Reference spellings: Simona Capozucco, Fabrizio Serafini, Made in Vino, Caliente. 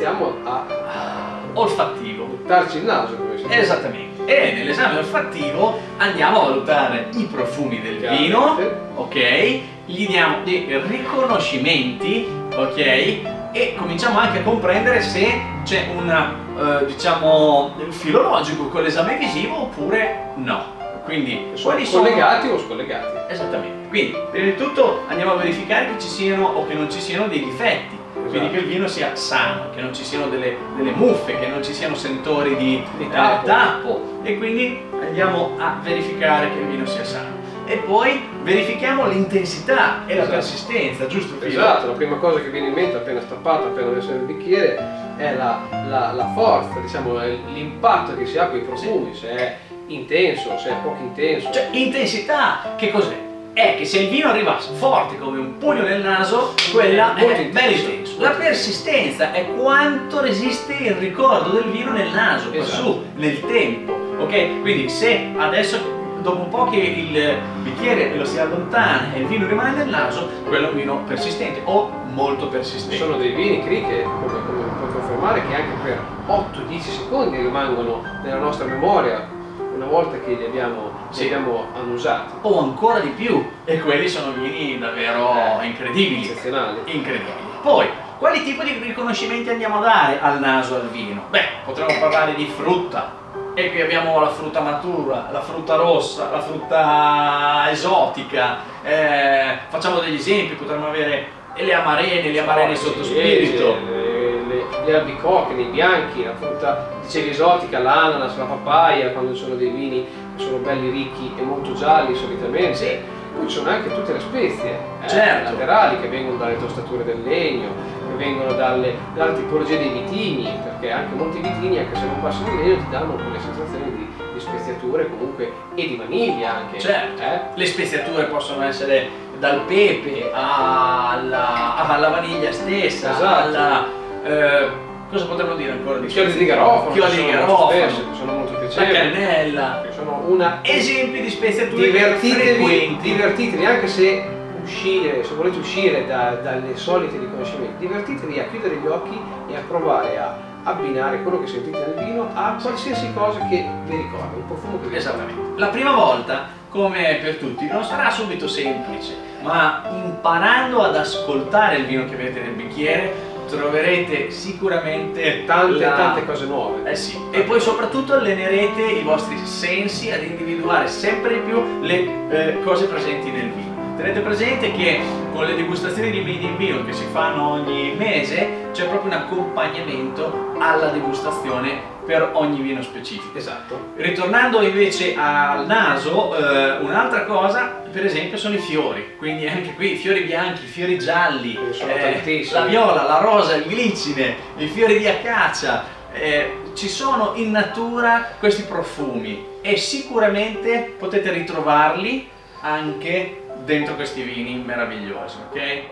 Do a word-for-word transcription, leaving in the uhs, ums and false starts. iniziamo a olfattivo, buttarci il naso, come si dice. Esattamente. E nell'esame olfattivo andiamo a valutare i profumi del Caliente. Vino, ok? Gli diamo dei riconoscimenti, ok? E cominciamo anche a comprendere se c'è un eh, diciamo filologico con l'esame visivo oppure no. Quindi quali sono collegati o scollegati. Esattamente. Quindi prima di tutto andiamo a verificare che ci siano o che non ci siano dei difetti. Esatto. Quindi che il vino sia sano, che non ci siano delle, delle muffe, che non ci siano sentori di, di tappo. tappo. E quindi andiamo a verificare che il vino sia sano. E poi verifichiamo l'intensità e esatto. la persistenza, giusto? Esatto, la prima cosa che viene in mente appena stappato, appena messo nel bicchiere, è la, la, la forza, diciamo, l'impatto che si ha con i profumi, se è intenso, se è poco intenso. Cioè, intensità, che cos'è? È che se il vino arriva forte come un pugno nel naso, quella è, è bello intenso. La persistenza è quanto resiste il ricordo del vino nel naso, esatto. Su, nel tempo, ok? Quindi se adesso, dopo un po' che il bicchiere lo si allontana e il vino rimane nel naso, quello è un vino persistente o molto persistente. Ci sono dei vini cri che, come, come puoi confermare, che anche per otto dieci secondi rimangono nella nostra memoria una volta che li abbiamo, sì. li abbiamo annusati. O ancora di più, e quelli sono vini davvero eh, incredibili. Eccezionali. Incredibili. Poi, quali tipi di riconoscimenti andiamo a dare al naso, al vino? Beh, potremmo parlare di frutta. E qui abbiamo la frutta matura, la frutta rossa, la frutta esotica, eh, facciamo degli esempi, potremmo avere le amarene, le amarene sottospirito, le, le, le albicocche, dei bianchi, la frutta dicevi esotica, l'ananas, la papaya, quando sono dei vini che sono belli ricchi e molto gialli solitamente. Sì. Poi ci sono anche tutte le spezie eh, certo. laterali che vengono dalle tostature del legno, che vengono dalle, dalle tipologie dei vitigni, perché anche molti vitigni, anche se non passano il legno, ti danno quelle sensazioni di, di speziature comunque e di vaniglia anche. Certo, eh? Le speziature possono essere dal pepe alla, alla vaniglia stessa, esatto. alla... Eh, cosa potremmo dire ancora di chiodi di garofano, chiodi di garofano, che sono molto piacevoli, la cannella, che sono una esempi di speziature divertitevi, divertitevi anche se uscire, se volete uscire da, dalle solite riconoscimenti, divertitevi a chiudere gli occhi e a provare a abbinare quello che sentite nel vino a qualsiasi cosa che vi ricorda, un profumo che vi esattamente. La prima volta, come per tutti, non sarà subito semplice, ma imparando ad ascoltare il vino che avete nel bicchiere, troverete sicuramente tante la... tante cose nuove. Eh sì. E poi soprattutto allenerete i vostri sensi ad individuare sempre di più le eh, cose presenti nel vino. Tenete presente che con le degustazioni di Made in Vino che si fanno ogni mese c'è proprio un accompagnamento alla degustazione per ogni vino specifico. Esatto. Ritornando invece al naso, eh, un'altra cosa per esempio sono i fiori, quindi anche qui fiori bianchi, fiori gialli, eh, la viola, la rosa, il glicine, i fiori di acacia, eh, ci sono in natura questi profumi e sicuramente potete ritrovarli anche dentro questi vini meravigliosi, ok?